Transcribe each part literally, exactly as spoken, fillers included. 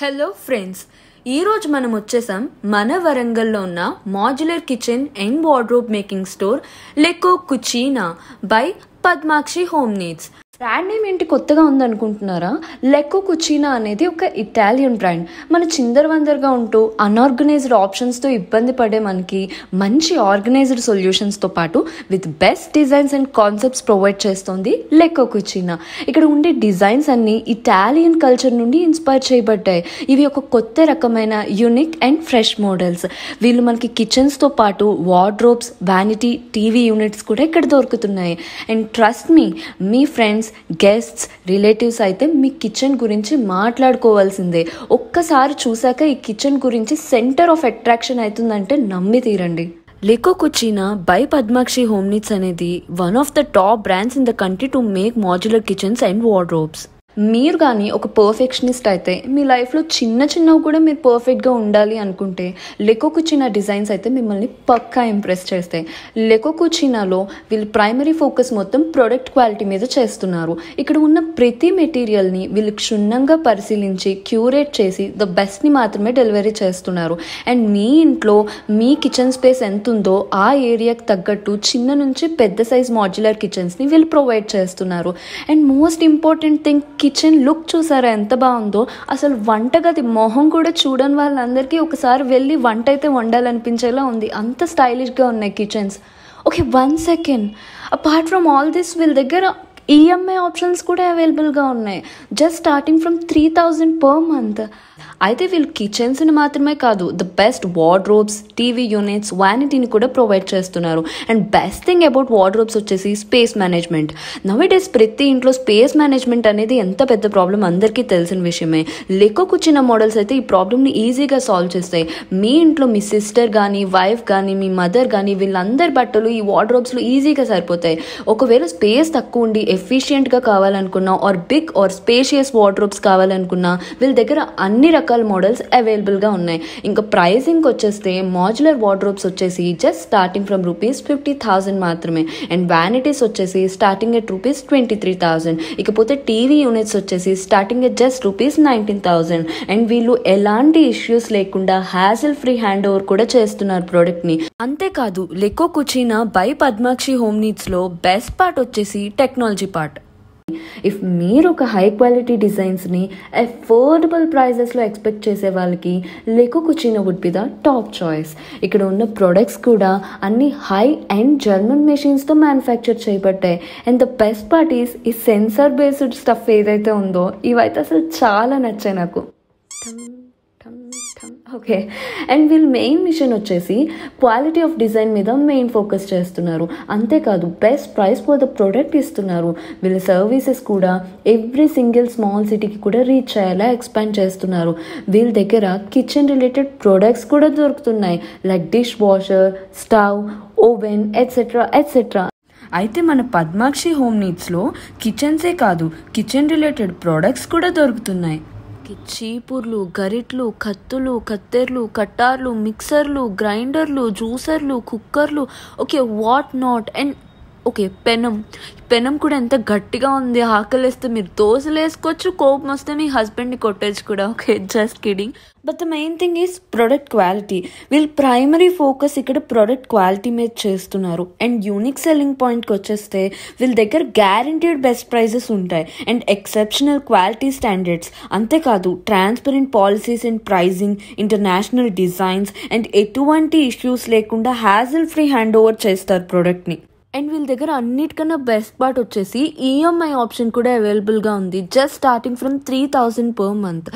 Hello friends ई रोज मनम वच्चेसां मन वरंगल्लो उन्न modular kitchen and wardrobe making store लेको कुचीना by Padmakshi home needs brand name ఏంటి కొత్తగా ఉంది అనుకుంటున్నారా? లెక్కో కుచీనా అనేది ఒక ఇటాలియన్ బ్రాండ్. మన చిందరవందరగా ఉంటూ అన్ఆర్గనైజ్డ్ ఆప్షన్స్తో ఇబ్బంది పడే మనకి మంచి ఆర్గనైజ్డ్ సొల్యూషన్స్తో పాటు with best designs and concepts provide చేస్తుంది లెక్కో కుచీనా. ఇక్కడ ఉండే డిజైన్స్ అన్నీ ఇటాలియన్ కల్చర్ నుండి ఇన్స్పైర్ చేయబడ్డాయి. ఇవి ఒక కొత్త రకమైన యూనిక్ అండ్ ఫ్రెష్ మోడల్స్. వీళ్ళు మనకి కిచెన్స్తో పాటు వార్డ్రోబ్స్, వ్యానిటీ, టీవీ యూనిట్స్ కూడా ఇక్కడ దొరుకుతున్నాయి. అండ్ ట్రస్ట్ మీ, మీ ఫ్రెండ్స్, గెస్ట్స్, రిలేటివ్స్ అయితే మీ కిచెన్ గురించి మాట్లాడుకోవాల్సిందే. ఒక్కసారి చూసాక ఈ కిచెన్ గురించి సెంటర్ ఆఫ్ అట్రాక్షన్ అవుతుందంటే నమ్మి తీరండి. లెక్కో కుచీనా బై పద్మాక్షి హోమ్ నీడ్స్ అనేది one of the top brands in the country to make modular kitchens and wardrobes. మీరు కానీ ఒక పర్ఫెక్షనిస్ట్ అయితే మీ లైఫ్లో చిన్న చిన్నవి కూడా మీరు పర్ఫెక్ట్గా ఉండాలి అనుకుంటే లెక్కో కుచీనా డిజైన్స్ అయితే మిమ్మల్ని పక్కా ఇంప్రెస్ చేస్తాయి. లెక్కో కుచీనాలో వీళ్ళు ప్రైమరీ ఫోకస్ మొత్తం ప్రోడక్ట్ క్వాలిటీ మీద చేస్తున్నారు. ఇక్కడ ఉన్న ప్రతి మెటీరియల్ని వీళ్ళు క్షుణ్ణంగా పరిశీలించి క్యూరేట్ చేసి ద బెస్ట్ని మాత్రమే డెలివరీ చేస్తున్నారు. అండ్ మీ ఇంట్లో మీ కిచెన్ స్పేస్ ఎంత ఉందో ఆ ఏరియాకి తగ్గట్టు చిన్న నుంచి పెద్ద సైజ్ మాడ్యులర్ కిచెన్స్ని వీళ్ళు ప్రొవైడ్ చేస్తున్నారు. And most important thing, kitchen look చూసారా ఎంత బాగుందో? అసలు వంటగది మొహం కూడా చూడని వాళ్ళందరికీ ఒకసారి వెళ్ళి వంట అయితే వండాలనిపించేలా ఉంది. అంత స్టైలిష్గా ఉన్నాయి kitchens. Okay, one second, apart from all this వీళ్ళ దగ్గర ఈఎంఐ ఆప్షన్స్ కూడా అవైలబుల్గా ఉన్నాయి. Just starting from three thousand per month. అయితే వీళ్ళు కిచెన్స్ని మాత్రమే కాదు, the best wardrobes, TV units, వ్యానిటీని కూడా ప్రొవైడ్ చేస్తున్నారు. And best thing about wardrobes వచ్చేసి స్పేస్ మేనేజ్మెంట్. నౌడేస్ ప్రతి ఇంట్లో స్పేస్ మేనేజ్మెంట్ అనేది ఎంత పెద్ద ప్రాబ్లం అందరికీ తెలిసిన విషయమే. లెక్కో కుచీనా మోడల్స్ అయితే ఈ ప్రాబ్లమ్ని ఈజీగా సాల్వ్ చేస్తాయి. మీ ఇంట్లో మీ సిస్టర్ కానీ, వైఫ్ కానీ, మీ మదర్ కానీ, వీళ్ళందరి బట్టలు ఈ వార్డ్రోబ్స్లో ఈజీగా సరిపోతాయి. ఒకవేళ స్పేస్ తక్కువ ఉండి ఎఫిషియెంట్గా కావాలనుకున్నా, or big or spacious wardrobes కావాలనుకున్నా, వీళ్ళ దగ్గర అన్ని రకాల మోడల్స్ అవైలబుల్గా ఉన్నాయి. ఇంకా ప్రైజింగ్కి వచ్చేస్తే మాడ్యులర్ వార్డ్రోబ్స్ వచ్చేసి just starting from rupees fifty thousand మాత్రమే. అండ్ వ్యానిటీస్ వచ్చేసి starting at rupees twenty three thousand ఇకపోతే టీవీ యూనిట్స్ వచ్చేసి starting at just rupees nineteen thousand and వీళ్ళు ఎలాంటి ఇష్యూస్ లేకుండా హ్యాజిల్ ఫ్రీ హ్యాండ్ ఓవర్ కూడా చేస్తున్నారు ప్రోడక్ట్ని. అంతేకాదు, లెక్కో కుచీనా బై పద్మాక్షి హోమ్ నీడ్స్లో బెస్ట్ పార్ట్ వచ్చేసి టెక్నాలజీ పార్ట్. ఇఫ్ మీరు ఒక హై క్వాలిటీ డిజైన్స్ని అఫోర్డబుల్ ప్రైజెస్లో ఎక్స్పెక్ట్ చేసే వాళ్ళకి లెక్కో కుచీనా would be the top choice. ఇక్కడ ఉన్న ప్రొడక్ట్స్ కూడా అన్ని హై అండ్ జర్మన్ మెషిన్స్తో మ్యానుఫ్యాక్చర్ చేయబడ్డాయి. And the best part is ఈ సెన్సార్ బేస్డ్ స్టఫ్ ఏదైతే ఉందో ఇవైతే అసలు చాలా నచ్చాయి నాకు. ఓకే, అండ్ వీళ్ళ మెయిన్ మిషన్ వచ్చేసి క్వాలిటీ ఆఫ్ డిజైన్ మీద మెయిన్ ఫోకస్ చేస్తున్నారు. అంతేకాదు, best price for the product ఇస్తున్నారు. వీళ్ళ సర్వీసెస్ కూడా ఎవ్రీ సింగిల్ స్మాల్ సిటీకి కూడా రీచ్ అయ్యేలా ఎక్స్పాండ్ చేస్తున్నారు. వీళ్ళ దగ్గర కిచెన్ రిలేటెడ్ ప్రోడక్ట్స్ కూడా దొరుకుతున్నాయి, like dishwasher, stove, oven, etcetera etcetera అయితే మన పద్మాక్షి హోమ్ నీడ్స్లో కిచెన్సే కాదు, కిచెన్ రిలేటెడ్ ప్రోడక్ట్స్ కూడా దొరుకుతున్నాయి. చీపుర్లు, గరిట్లు, కత్తులు, కత్తెర్లు, కట్టార్లు, మిక్సర్లు, గ్రైండర్లు, జ్యూసర్లు, కుక్కర్లు, okay what not. And okay, పెనం పెనం కూడా ఎంత గట్టిగా ఉంది, ఆకలేస్తే మీరు దోశలు వేసుకోవచ్చు, కోపం వస్తే మీ హస్బెండ్ని కొట్టచ్చు కూడా. Okay, just kidding. But the main thing is product quality. వీళ్ళు ప్రైమరీ ఫోకస్ ఇక్కడ ప్రోడక్ట్ క్వాలిటీ మీద చేస్తున్నారు. అండ్ యూనిక్ సెల్లింగ్ పాయింట్కి వచ్చేస్తే వీళ్ళ దగ్గర గ్యారంటీడ్ బెస్ట్ ప్రైజెస్ ఉంటాయి అండ్ ఎక్సెప్షనల్ క్వాలిటీ స్టాండర్డ్స్. అంతేకాదు, transparent policies and pricing, international designs and ఎటువంటి ఇష్యూస్ లేకుండా హ్యాజిల్ ఫ్రీ హ్యాండ్ ఓవర్ చేస్తారు ప్రోడక్ట్ని. అండ్ వీళ్ళ దగ్గర అన్నిటికన్నా బెస్ట్ పార్ట్ వచ్చేసి ఈఎంఐ ఆప్షన్ కూడా అవైలబుల్గా ఉంది, just starting from three thousand per month.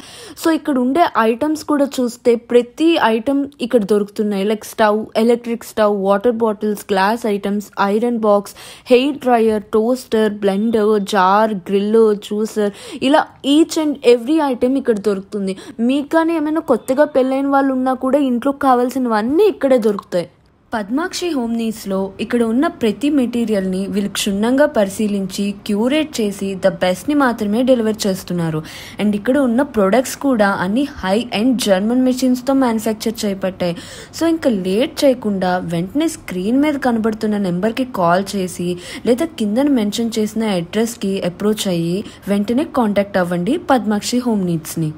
So ఇక్కడ ఉండే ఐటమ్స్ కూడా చూస్తే ప్రతి ఐటమ్ ఇక్కడ దొరుకుతున్నాయి, like stove, electric stove, water bottles, glass items, iron box, hair dryer, toaster, blender, jar, grill, juicer, ఇలా ఈచ్ అండ్ ఎవ్రీ ఐటమ్ ఇక్కడ దొరుకుతుంది. మీకు కానీ ఏమైనా కొత్తగా పెళ్ళైన వాళ్ళు ఉన్నా కూడా ఇంట్లో కావాల్సినవన్నీ ఇక్కడే దొరుకుతాయి. పద్మాక్షి హోమ్ నీడ్స్లో ఇక్కడ ఉన్న ప్రతి మెటీరియల్ని వీళ్ళు క్షుణ్ణంగా పరిశీలించి క్యూరేట్ చేసి ద బెస్ట్ని మాత్రమే డెలివర్ చేస్తున్నారు. అండ్ ఇక్కడ ఉన్న ప్రొడక్ట్స్ కూడా అన్ని హై అండ్ జర్మన్ మెషిన్స్తో మ్యానుఫ్యాక్చర్ చేయబట్టాయి. సో ఇంకా లేట్ చేయకుండా వెంటనే స్క్రీన్ మీద కనబడుతున్న నెంబర్కి కాల్ చేసి లేదా కింద మెన్షన్ చేసిన అడ్రస్కి అప్రోచ్ అయ్యి వెంటనే కాంటాక్ట్ అవ్వండి పద్మాక్షి హోమ్ నీడ్స్ని.